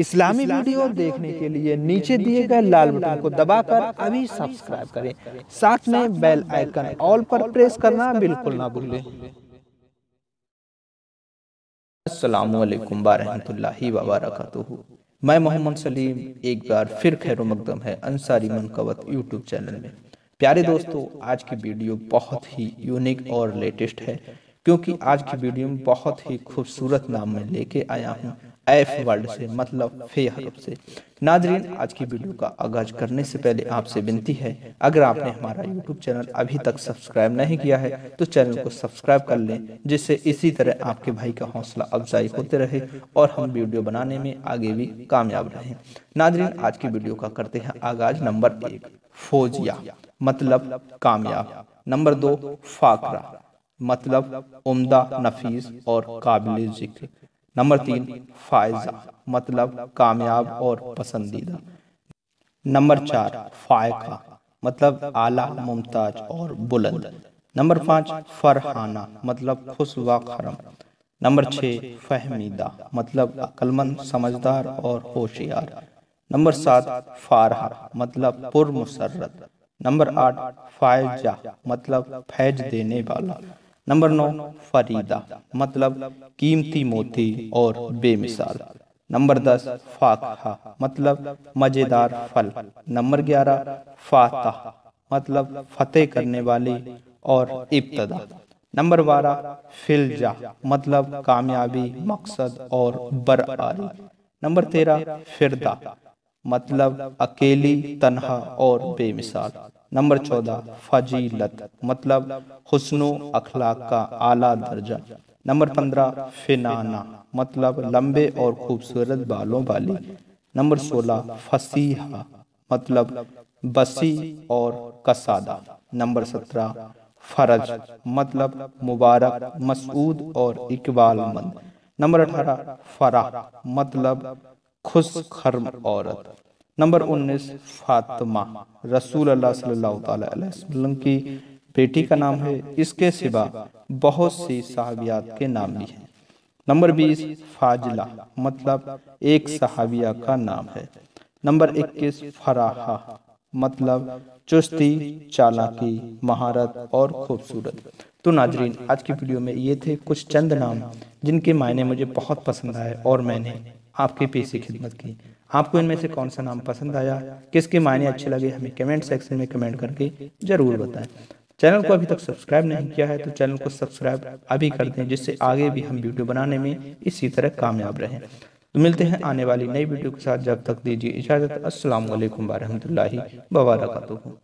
इस्लामी video देखने के लिए नीचे दिए गए लाल बटन को दबाकर अभी सब्सक्राइब करें, साथ में बेल आइकन ऑल पर प्रेस करना बिल्कुल ना भूलें। अस्सलामुअलैकुम वरहमतुल्लाहि वबरकातुहू। मैं मोहम्मद सलीम एक बार फिर खैर मकदम है अंसारी मनकबत यूट्यूब चैनल में। प्यारे दोस्तों, आज की वीडियो बहुत ही यूनिक और लेटेस्ट है, क्योंकि आज की वीडियो में बहुत ही खूबसूरत नाम मैं लेके आया हूँ, एफ वर्ड से, मतलब फे हरफ से। नाजरीन, आज की वीडियो का आगाज करने से पहले आपसे विनती है, अगर आपने हमारा यूट्यूब चैनल अभी तक सब्सक्राइब नहीं किया है तो चैनल को सब्सक्राइब कर लें, जिससे इसी तरह आपके भाई का हौसला अफजाई होते रहे और हम वीडियो बनाने में आगे भी कामयाब रहें। नाजरीन, आज की वीडियो का करते हैं आगाज। नंबर 1 फौजिया, मतलब कामयाब। नंबर 2 फाकरा, मतलब उम्दा, नफीस और काबिल जिक्र। नंबर 3 फायजा, मतलब कामयाब और पसंदीदा। नंबर 4 फायका, मतलब आला, मुमताज और बुलंद। नंबर 5 फरहाना, मतलब खुश व खरम। नंबर 6 फहमीदा, मतलब अक्लमंद, समझदार और होशियार। नंबर 7 फारहा, मतलब पुरमसरत। नंबर 8 फायजा, मतलब फैज देने वाला। नंबर 9 फरीदा, मतलब कीमती मोती और बेमिसाल। नंबर 10 फाकहा, मतलब मजेदार फल। नंबर 11 फाता, मतलब फतेह करने वाली और इब्तदा। नंबर 12 फिलजा, मतलब कामयाबी, मकसद और बरआरी। नंबर 13 फिरदा, मतलब अकेली, तन्हा और बेमिसाल। नंबर 14 फजीलत, मतलब हुस्नो अखलाक का आला दर्जा। नंबर 15 फिनाना, मतलब लंबे और खूबसूरत बालों वाली। नंबर 16 फसीहा, मतलब बसी और कसादा। नंबर 17 फरज, मतलब मुबारक, मसूद और इकबालमंद। नंबर 18 फराह, मतलब खुश खर्म औरत। नंबर 19 फातिमा, रसूल अल्लाह सल्लल्लाहु अलैहि वसल्लम की बेटी का नाम है। इसके सिवा बहुत सी सहाबियात के नाम भी हैं। नंबर 20 फाजला, मतलब एक सहाबिया का नाम है। नंबर 21 फराहा, मतलब चुस्ती, चालाकी, महारत और खूबसूरत। तो नाजरीन, आज की वीडियो में ये थे कुछ चंद नाम जिनके मायने मुझे बहुत पसंद आए और मैंने आपके पेशे खिदमत की। आपको इनमें से कौन सा नाम पसंद आया, किसके मायने अच्छे लगे, हमें कमेंट सेक्शन में कमेंट करके जरूर बताएं। चैनल को अभी तक सब्सक्राइब नहीं किया है तो चैनल को सब्सक्राइब अभी कर दें, जिससे आगे भी हम वीडियो बनाने में इसी तरह कामयाब रहें। तो मिलते हैं आने वाली नई वीडियो के साथ, जब तक दीजिए इजाज़त। अस्सलामु अलैकुम वरहमतुल्लाहि वबरकातुहू।